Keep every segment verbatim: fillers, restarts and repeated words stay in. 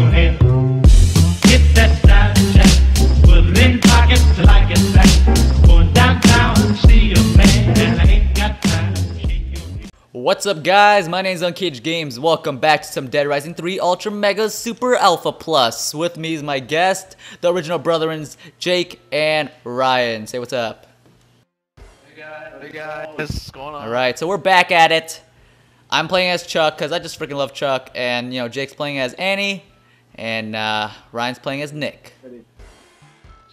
your head. Get that side check, put it in pockets till I get back. Going downtown to see a man, and I ain't got time to shake your head. What's up, guys? My name is unCAGED Games. Welcome back to some Dead Rising three Ultra Mega Super Alpha Plus. With me is my guest, the original Brethrens, Jake and Ryan. Say what's up. Hey guys. Hey guys. What's going on? Alright, so we're back at it. I'm playing as Chuck because I just freaking love Chuck, and you know Jake's playing as Annie, and uh, Ryan's playing as Nick.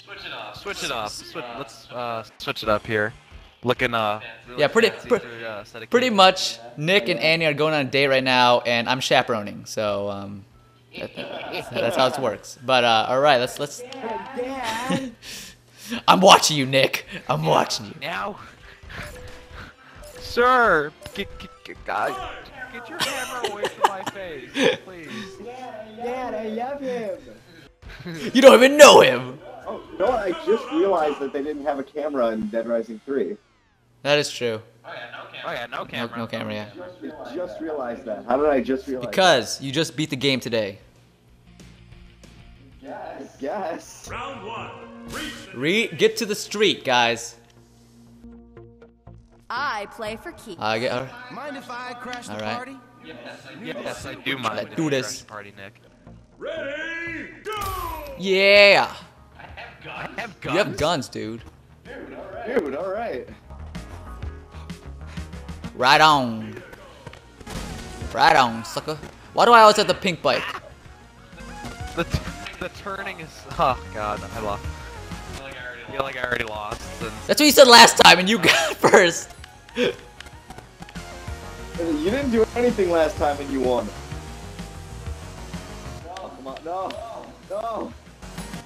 Switch it off. Switch it off. Switch, uh, let's uh, switch it up here. Looking uh. Really yeah, pretty pr through, uh, pretty much. Nick and Annie are going on a date right now, and I'm chaperoning, so um, that, that, that's how it works. But uh, all right, let's let's. I'm watching you, Nick. I'm watching you now, sir. Get, get, get, guys, get your camera away from my face, please. Dad, Dad, I love him. You don't even know him. Oh, no, I just realized that they didn't have a camera in Dead Rising three. That is true. Oh, yeah, no camera. Oh, yeah, no camera. No, no camera, yeah. I just realized, I just realized that. that. How did I just realize Because that? You just beat the game today. I guess. I guess. Round one. Re get to the street, guys. I play for keeps. I get, all right. Mind if I crash the all right. party? Yes, I do. Yes, I do mind. Let's do this. Party, Nick. Ready, go! Yeah. I have guns. I have guns. You have guns, dude. Dude, all right. Dude, all right. Right on. Right on, sucker. Why do I always have the pink bike? the t the turning is. Oh God, I lost. I feel like I already, I feel like I already lost. That's what you said last time, and you got first. You didn't do anything last time, and you won. No, come on, no, no.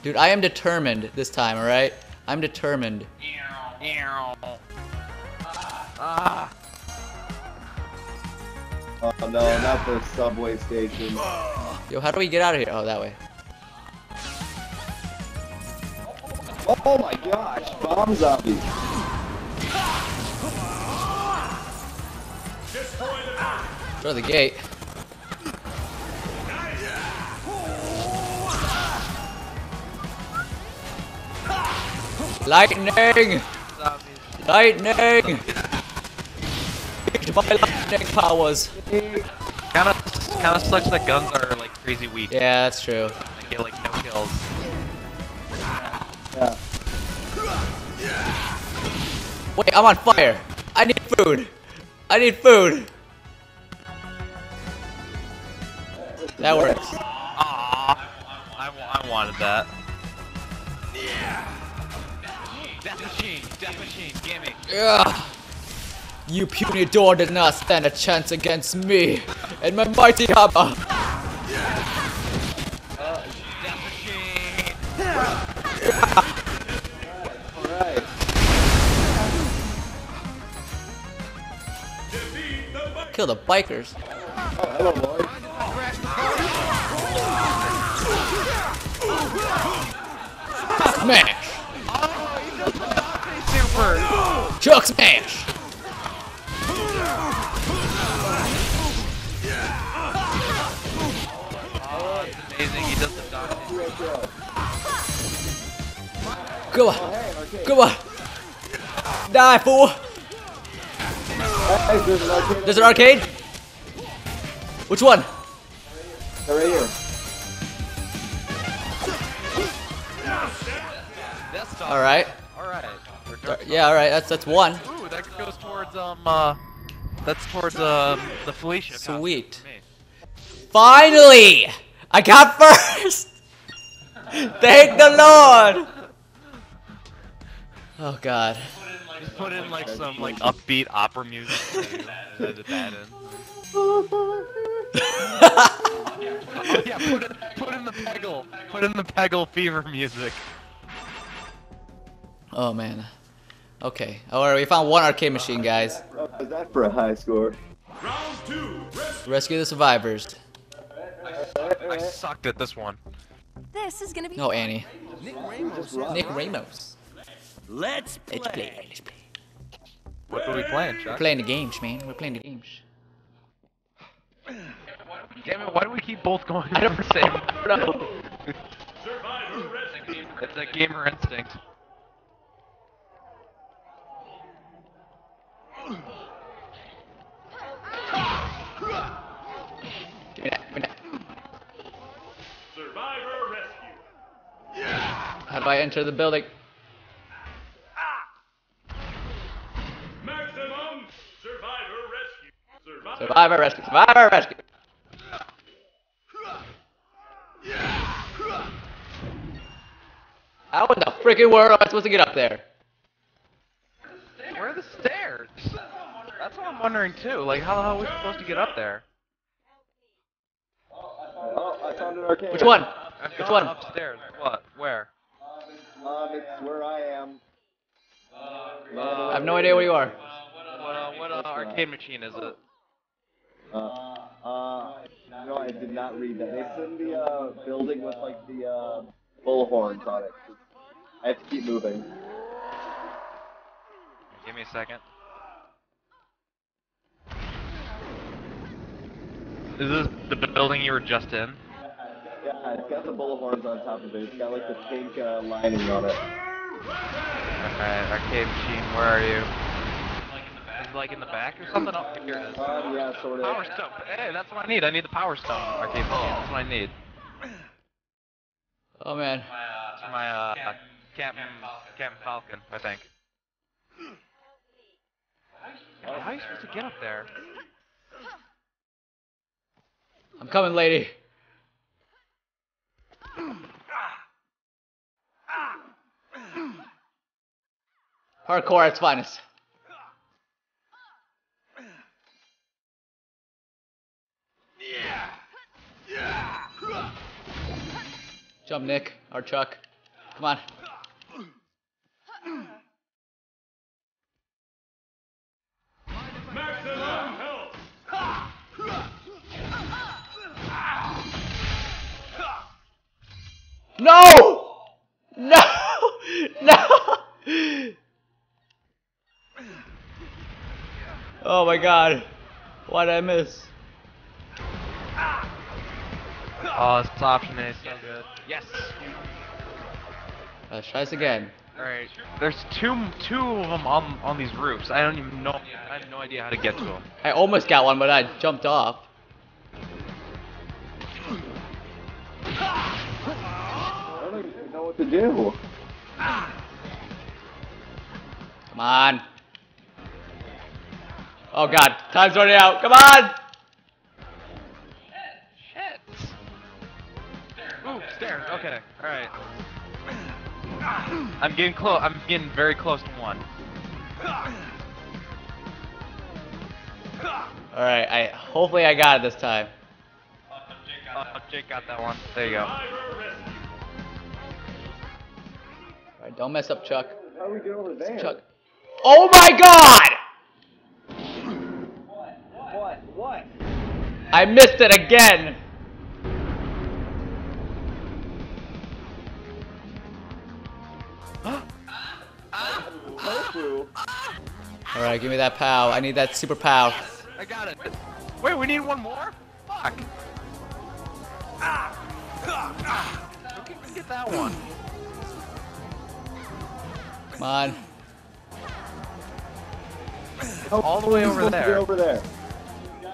Dude, I am determined this time. All right, I'm determined. Ah. Oh no, not the subway station. Yo, how do we get out of here? Oh, that way. Oh my gosh, bomb zombie. Throw the gate. Lightning! Lightning! My lightning powers. Kinda, kinda sucks that guns are like crazy weak. Yeah, that's true. I get like no kills. Yeah. Wait, I'm on fire. I need food. I need food. That works. Aww, I, I, I wanted that. Yeah. Death machine, death machine, gimme. Yeah. You puny door did not stand a chance against me and my mighty hammer. Kill the bikers. Oh, hello, Lord. Smash! Oh, super. Chuck smash! Oh, it's amazing. He does the dodge. Come on. Oh, hey, okay. Come on. Die, fool. There's an arcade. There's an arcade? Which one? They're right here. All right. All right. Yeah, all right. That's that's one. Ooh, that goes towards um uh, that's towards um uh, the Felicia. Sweet. Finally, I got first. Thank the Lord. Oh God. Just put in like some like upbeat opera music. Edit that in. Oh, yeah, put in, put in the Peggle. Put in the Peggle fever music. Oh man. Okay. Alright, we found one arcade machine, guys. Is that for a high score? Round two. Rescue the survivors. I, I sucked at this one. This is gonna be. No, Annie. Nick Ramos. Nick Ramos. Let's play. Let's play. Let's play. What are we playing, Chuck? We're playing the games, man. We're playing the games. Damn it, why do we keep both going at the same? No. It's a gamer instinct. Survivor rescue. Yeah. How do I enter the building? Ah. Maximum survivor rescue. Survivor, survivor rescue. Survivor rescue. How in the freaking world am I supposed to get up there? Where are the stairs? That's what I'm wondering too. Like, how the hell are we supposed to get up there? Oh, I found an arcade. Which one? I've Which one? Upstairs. What? Where? Mom, it's where I am. I have no idea where you are. What, uh, what uh, arcade machine is it? Uh, uh, no, I did not read that. It's in the uh, building with like the uh, bullhorns on it. I have to keep moving. Give me a second. Is this the building you were just in? Yeah, it's got the bullhorns on top of it. It's got like the pink uh, lining on it. Alright, arcade machine, where are you? Is it like in the back or something? Oh, here it is. Uh, yeah, sort of. Power Stone. Hey, that's what I need. I need the Power Stone arcade machine. That's what I need. Oh man. It's my, uh, Captain Falcon, I think. How are you supposed to get up there? I'm coming, lady. Hardcore at its finest. Jump, Nick, or Chuck. Come on. No! No! No! Oh my god. Why did I miss? Oh, this option is so good. Yes! Let's try this again. Alright. There's two two of them on, on these roofs. I don't even know. I have no idea how to get to them. I almost got one, but I jumped off. What to do? Come on! Oh god, time's running out. Come on! Shit! Shit! Ooh, stairs. Okay, all right. I'm getting close. I'm getting very close to one. All right. I hopefully I got it this time. Oh, Jake got that one. There you go. Alright, don't mess up, Chuck. How are we doing over there? Chuck. Oh my god! What? What? What? I missed it again! Alright, give me that pow. I need that super pow. I got it. Wait, we need one more? Fuck. How can we get that one? Come on. Oh, all the way over there. over there.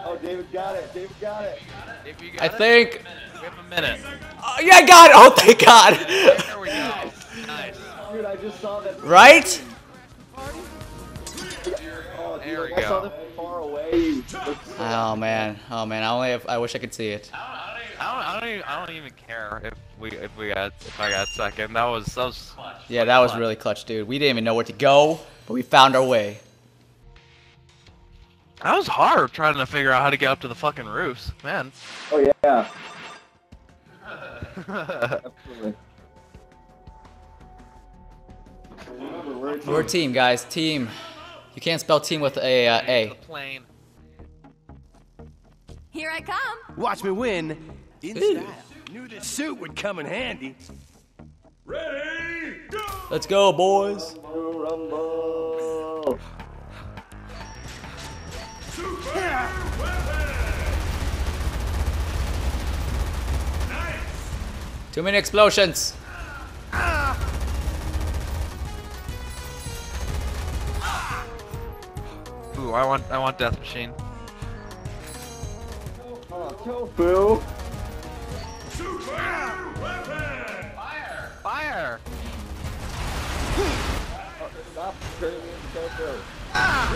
Oh, David got it. David got it. David, got I it? think. We have a minute. Oh, yeah, I got it. Oh, thank God. There we go. Nice. Dude, I just saw that. Right? Oh, dude, there we I go. saw that far away. Oh, man. Oh, man. I only have, I wish I could see it. I don't, I don't, I don't, even, I don't even care if. We, if we got, if I got second, that was, that was clutch. Yeah, that was really clutch, dude. We didn't even know where to go, but we found our way. That was hard trying to figure out how to get up to the fucking roofs, man. Oh yeah. Absolutely. We're a team, guys. Team. You can't spell team with a uh, A. Plane. Here I come. Watch me win. In Ooh. style. Knew this suit would come in handy. Ready, go! Let's go, boys. Rumble, rumble. Super yeah. Too many explosions. Ooh, I want, I want Death Machine. Boo. Fire! Fire! Stop turning into ah!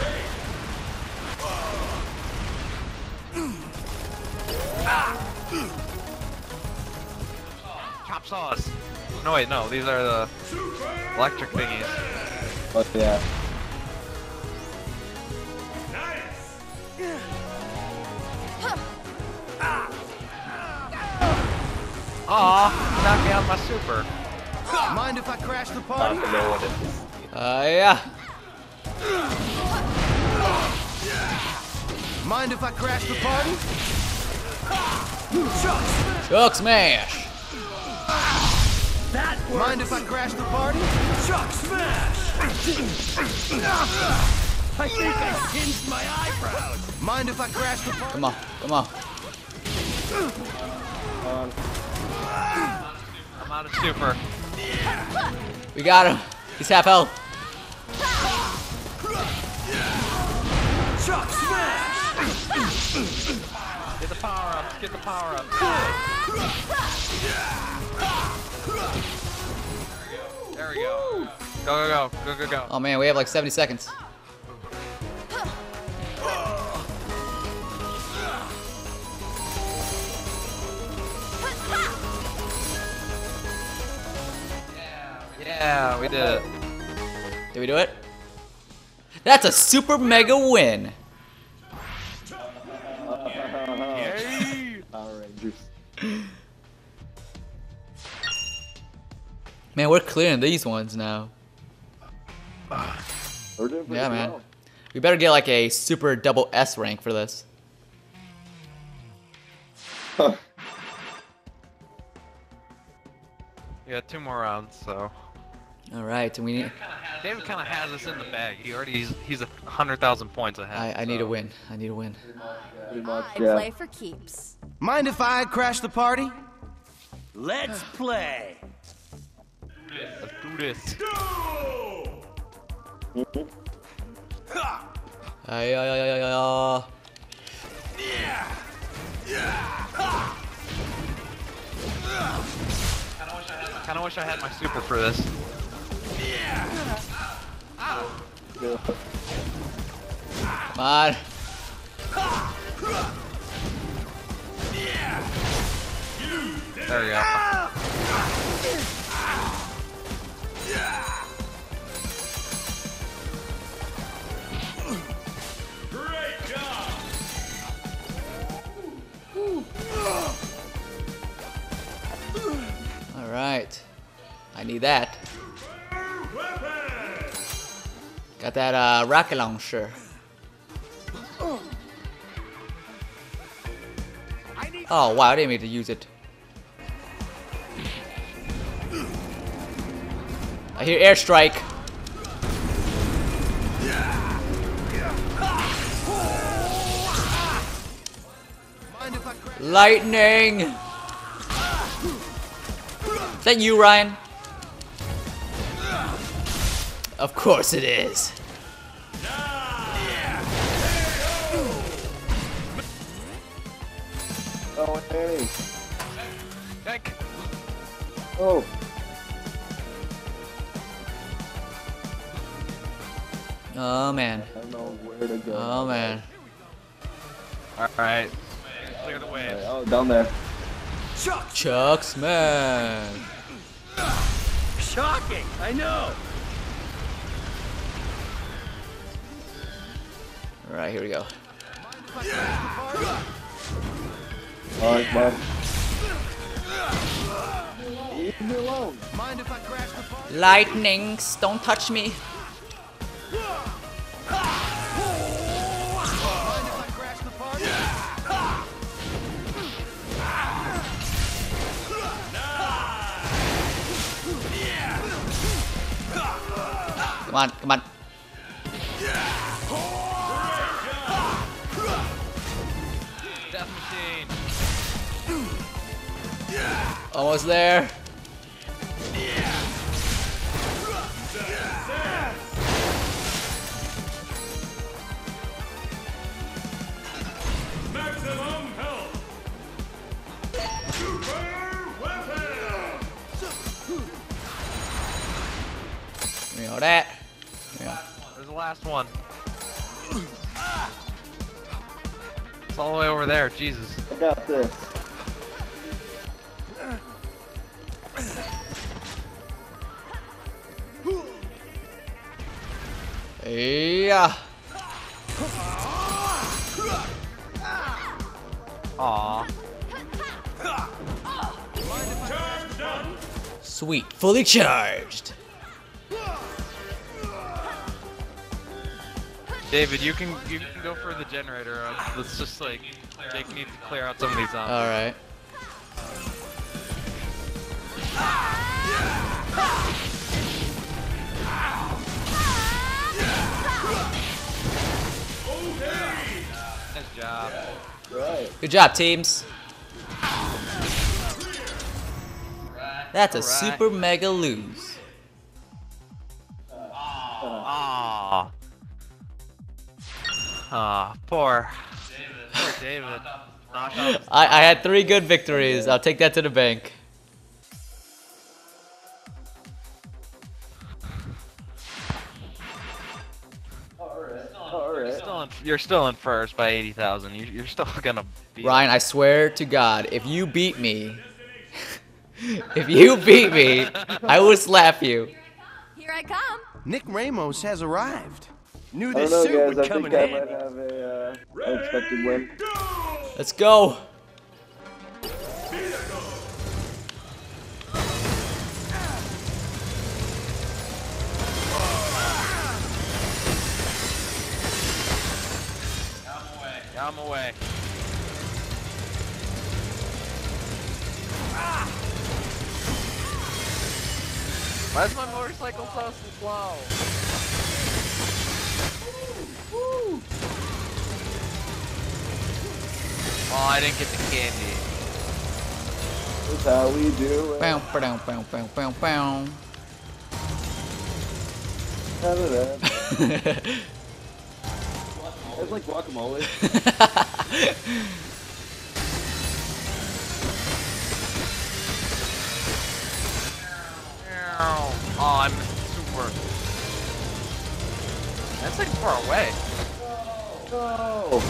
Chop saws! No wait, no, these are the electric thingies. Oh yeah. Nice. Aw, knocked out my super. Mind if I crash the party? I don't know what it is. Uh, yeah. Mind if I crash the party? Chuck smash! That works. Mind if I crash the party? Chuck smash! I think I singed my eyebrows! Mind if I crash the party? Come on, come on. Um, I'm out of super. We got him. He's half health. Chuck smash! Get the power ups, get the power ups. There we go. Go, go, go, go, go, go. Oh man, we have like seventy seconds. Yeah, yeah, we did it. Did we do it? That's a super mega win. Power Rangers. Man, we're clearing these ones now. We're doing yeah, man. Well. We better get like a super double S rank for this. Huh. Yeah, two more rounds, so. All right, we need. David kind of has us in the bag. He already he's, he's a hundred thousand points ahead. I, I so. need a win. I need a win. I play for keeps. Mind if I crash the party? Let's play. Let's do this. Ay, ay, ay, ay, ay. Yeah. Yeah. Kinda wish I had, kinda wish I had my super for this. Yeah. Ah. Come on. Yeah. There we go. Yeah. Great job. All right, I need that. Got that uh, rocket launcher. Oh wow, I didn't mean to use it. I hear airstrike. Lightning. Is that you, Ryan? Of course it is. Oh, hey. Heck. Oh. Oh man. I don't know where to go. Oh man. Alright. Clear the way. Oh, down there. Chuck! Chuck smash! Shocking! I know! Alright, here we go. Yeah. Alright, bud. Leave me alone. Mind if I crash the party? Lightnings, don't touch me. Come on, come on. Death machine. Almost there. That. Yeah. There's the last one. It's all the way over there. Jesus. I got this. Yeah. Aw. Sweet. Fully charged. David, you can you can go for the generator. Let's just like Jake needs to clear out some of these zombies. All right. Nice job. Right. Good job, teams. Right. That's a right. super mega lose. Aww. Ah, oh, poor David. Poor David. I, I had three good victories. I'll take that to the bank. All right. All right. You're still in, you're still in first by eighty thousand. You, you're still gonna beat Ryan, me. I swear to God, if you beat me, if you beat me, I will slap you. Here I come. Nick Ramos has arrived. Knew this I don't know, suit guys. Would I come think in I handy. Might have a uh, unexpected win. Let's go. I'm away. I'm away. Ah. Why is my motorcycle so slow? Woo. Oh, I didn't get the candy. That's how we do it. Bow, bow, bow, bow, bow, bow. How did that? It's like guacamole. Oh, I'm super. That's like far away. No. No.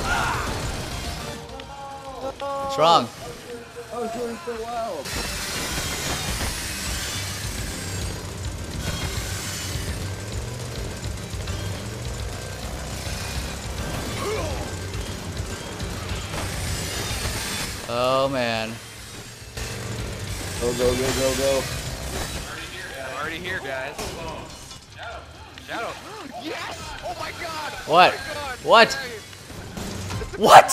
What's wrong? I was doing so well. Oh man. Go go go go go. I'm already here, guys. Shadow. Yes! Oh my god! What? Oh my god. What? What?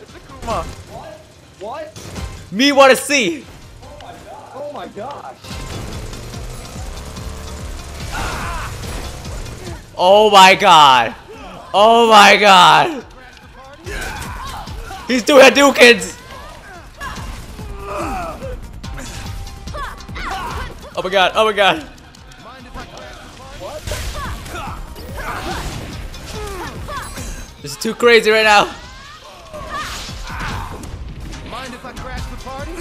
It's a Kuma. What? What? Me wanna see! Oh my god! Oh my gosh! Ah. Oh my god! Oh my god! He's doing Hadoukens! Oh my god! Oh my god! This is too crazy right now. Mind if I crash the party?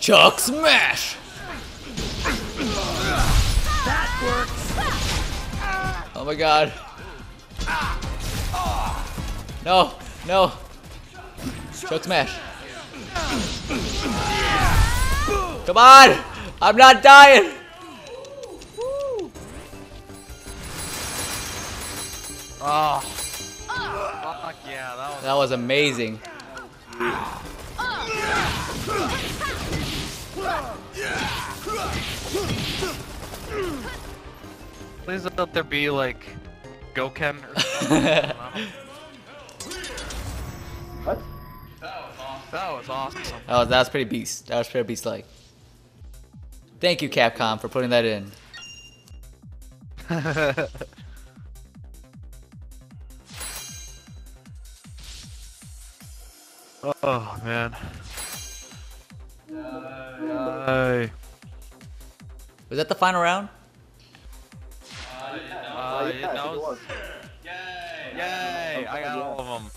Chuck smash. That works. Oh my god. No, no. Chuck smash. Come on. I'm not dying. Oh. Fuck yeah, that was, that was amazing. Please let there be like Goken or something. What? That was awesome. That was awesome. That was, that was pretty beast. That was pretty beast like. Thank you, Capcom, for putting that in. Oh man. Uh... Yay. Was that the final round? Uh, yeah, uh, yeah, that was... Yay! Yay! Okay, I got yeah. all of them.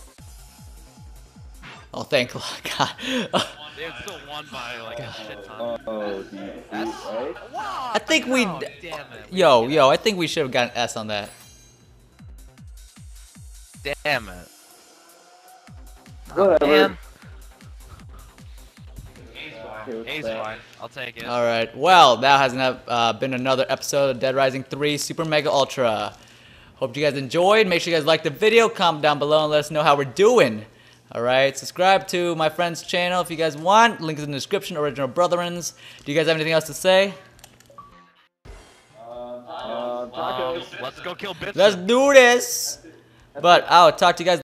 Oh, thank God. They had still won by like a shit ton. Oh, right? I think we... Oh, yo, we yo, I think we should have gotten S on that. Damn it. Whatever. Damn. A's fine. I'll take it. Alright, well, that has not, uh, been another episode of Dead Rising three Super Mega Ultra. Hope you guys enjoyed. Make sure you guys like the video, comment down below, and let us know how we're doing. Alright, subscribe to my friend's channel if you guys want. Link is in the description, Original Brethrens. Do you guys have anything else to say? Uh, uh, tacos. Let's go kill bitches. Let's do this! But I'll talk to you guys